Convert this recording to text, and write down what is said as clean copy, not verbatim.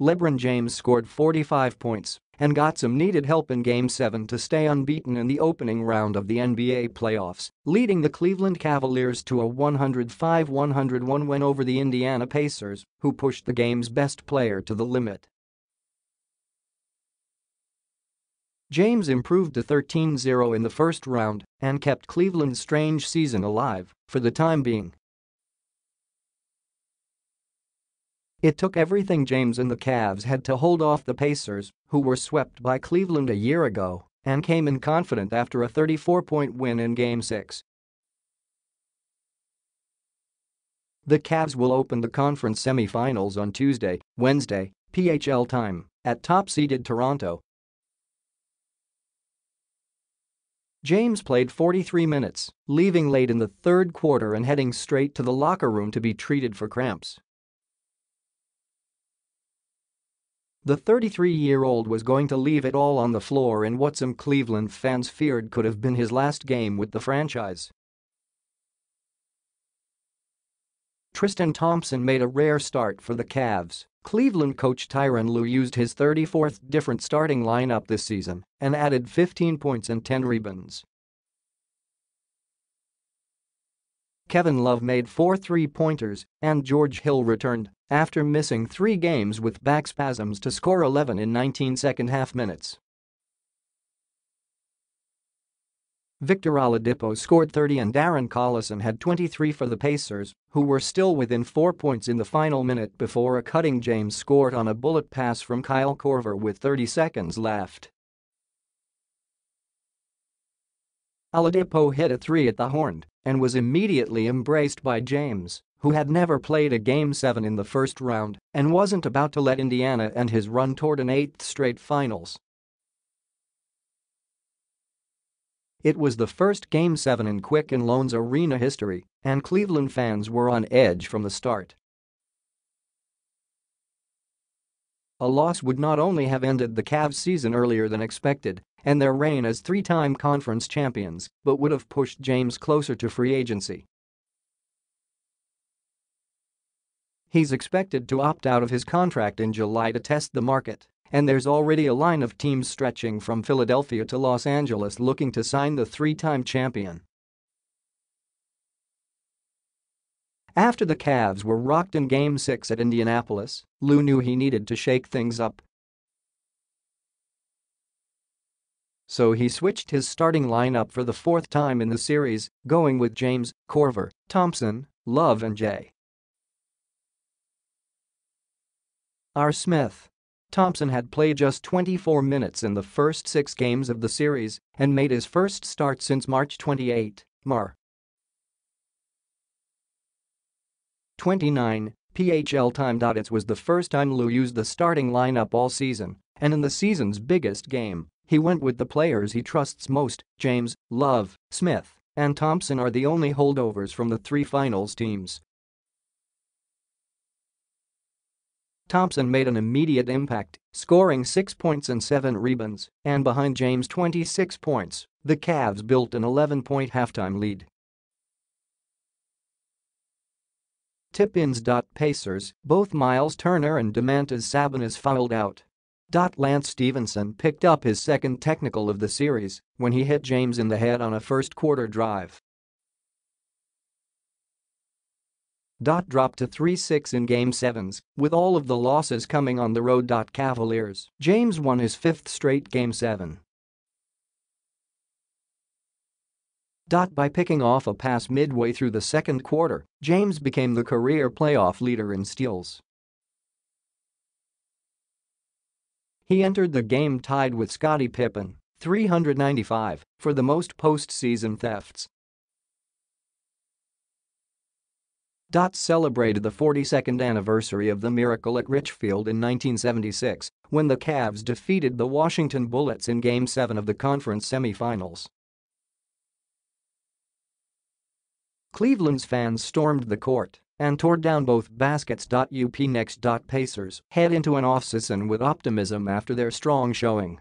LeBron James scored 45 points and got some needed help in Game 7 to stay unbeaten in the opening round of the NBA playoffs, leading the Cleveland Cavaliers to a 105-101 win over the Indiana Pacers, who pushed the game's best player to the limit. James improved to 13-0 in the first round and kept Cleveland's strange season alive for the time being. It took everything James and the Cavs had to hold off the Pacers, who were swept by Cleveland a year ago and came in confident after a 34-point win in Game 6. The Cavs will open the conference semifinals on Wednesday, PHL time, at top-seeded Toronto. James played 43 minutes, leaving late in the third quarter and heading straight to the locker room to be treated for cramps. The 33-year-old was going to leave it all on the floor in what some Cleveland fans feared could have been his last game with the franchise. Tristan Thompson made a rare start for the Cavs. Cleveland coach Tyronn Lue used his 34th different starting lineup this season and added 15 points and 10 rebounds. Kevin Love made 4 three-pointers, and George Hill returned after missing 3 games with back spasms to score 11 in 19 second-half minutes. Victor Oladipo scored 30 and Darren Collison had 23 for the Pacers, who were still within 4 points in the final minute before a cutting James scored on a bullet pass from Kyle Korver with 30 seconds left. Oladipo hit a three at the horn and was immediately embraced by James, who had never played a Game 7 in the first round and wasn't about to let Indiana end his run toward an 8th straight finals. It was the first Game 7 in Quicken Loans Arena history, and Cleveland fans were on edge from the start. A loss would not only have ended the Cavs' season earlier than expected and their reign as three-time conference champions, but would have pushed James closer to free agency. He's expected to opt out of his contract in July to test the market, and there's already a line of teams stretching from Philadelphia to Los Angeles looking to sign the three-time champion. After the Cavs were rocked in Game 6 at Indianapolis, Lue knew he needed to shake things up. So he switched his starting lineup for the 4th time in the series, going with James, Korver, Thompson, Love and J.R. Smith. Thompson had played just 24 minutes in the first 6 games of the series and made his first start since March 28, 29, PHL time. It was the first time Lue used the starting lineup all season, and in the season's biggest game, he went with the players he trusts most. James, Love, Smith, and Thompson are the only holdovers from the 3 finals teams. Thompson made an immediate impact, scoring 6 points and 7 rebounds, and behind James' 26 points, the Cavs built an 11-point halftime lead. Tip-ins. Pacers, both Miles Turner and Domantas Sabonis fouled out. Lance Stephenson picked up his 2nd technical of the series when he hit James in the head on a first-quarter drive. Dropped to 3-6 in Game 7s, with all of the losses coming on the road. Cavaliers. James won his 5th straight Game 7. By picking off a pass midway through the 2nd quarter, James became the career playoff leader in steals. He entered the game tied with Scottie Pippen, 395, for the most postseason thefts. Celebrated the 42nd anniversary of the miracle at Richfield in 1976 when the Cavs defeated the Washington Bullets in Game 7 of the conference semifinals. Cleveland's fans stormed the court and tore down both baskets. Next. Pacers head into an offseason with optimism after their strong showing.